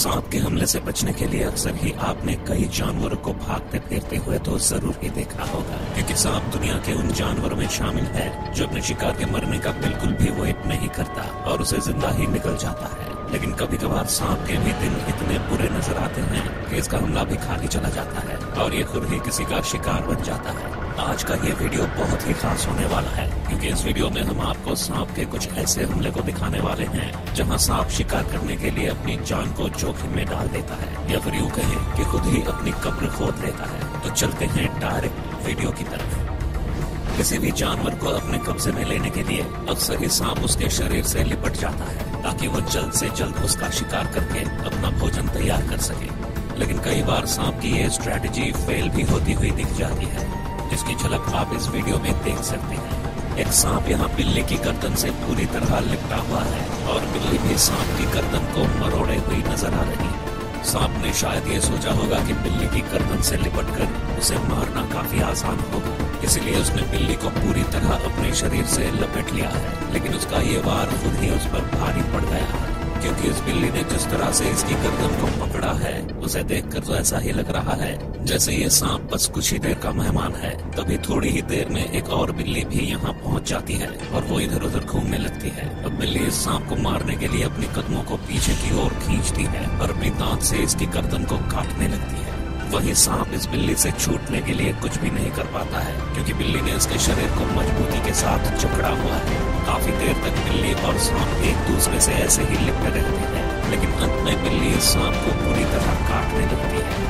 सांप के हमले से बचने के लिए अक्सर ही आपने कई जानवरों को भागते फिरते हुए तो जरूर ही देखा होगा, क्योंकि सांप दुनिया के उन जानवरों में शामिल है जो अपने शिकार के मरने का बिल्कुल भी वेट नहीं करता और उसे जिंदा ही निकल जाता है। लेकिन कभी कभार सांप के भी दिन इतने बुरे नजर आते हैं कि इसका हमला भी खाली चला जाता है और ये खुद ही किसी का शिकार बन जाता है। आज का ये वीडियो बहुत ही खास होने वाला है, क्योंकि इस वीडियो में हम आपको सांप के कुछ ऐसे हमले को दिखाने वाले हैं जहां सांप शिकार करने के लिए अपनी जान को जोखिम में डाल देता है या फिर यूँ कहें कि खुद ही अपनी कब्र खोद लेता है। तो चलते हैं डायरेक्ट वीडियो की तरफ। किसी भी जानवर को अपने कब्जे में लेने के लिए अक्सर ही सांप उसके शरीर से लिपट जाता है ताकि वो जल्द से जल्द उसका शिकार करके अपना भोजन तैयार कर सके। लेकिन कई बार सांप की ये स्ट्रेटजी फेल भी होती हुई दिख जाती है, जिसकी झलक आप इस वीडियो में देख सकते हैं। एक सांप यहाँ बिल्ली की गर्दन से पूरी तरह लिपटा हुआ है और बिल्ली भी सांप की गर्दन को मरोड़े हुई नजर आ रही है। सांप ने शायद ये सोचा होगा कि बिल्ली की गर्दन से लिपटकर उसे मारना काफी आसान होगा, इसलिए उसने बिल्ली को पूरी तरह अपने शरीर से लपेट लिया है। लेकिन उसका ये वार खुद ही उस पर भारी पड़ गया है, क्योंकि इस बिल्ली ने जिस तरह से इसकी गर्दन को पकड़ा है उसे देखकर तो ऐसा ही लग रहा है जैसे ये सांप बस कुछ ही देर का मेहमान है। तभी थोड़ी ही देर में एक और बिल्ली भी यहाँ पहुँच जाती है और वो इधर उधर घूमने लगती है। अब बिल्ली इस सांप को मारने के लिए अपने कदमों को पीछे की ओर खींचती है और अपनी दांत से इसकी गर्दन को काटने लगती है। वही सांप इस बिल्ली से छूटने के लिए कुछ भी नहीं कर पाता है, क्योंकि बिल्ली ने इसके शरीर को मजबूती के साथ जकड़ा हुआ है। काफी देर तक बिल्ली और सांप एक दूसरे से ऐसे ही लिपटे रहते हैं, लेकिन अंत में बिल्ली इस सांप को पूरी तरह काटने लगती है।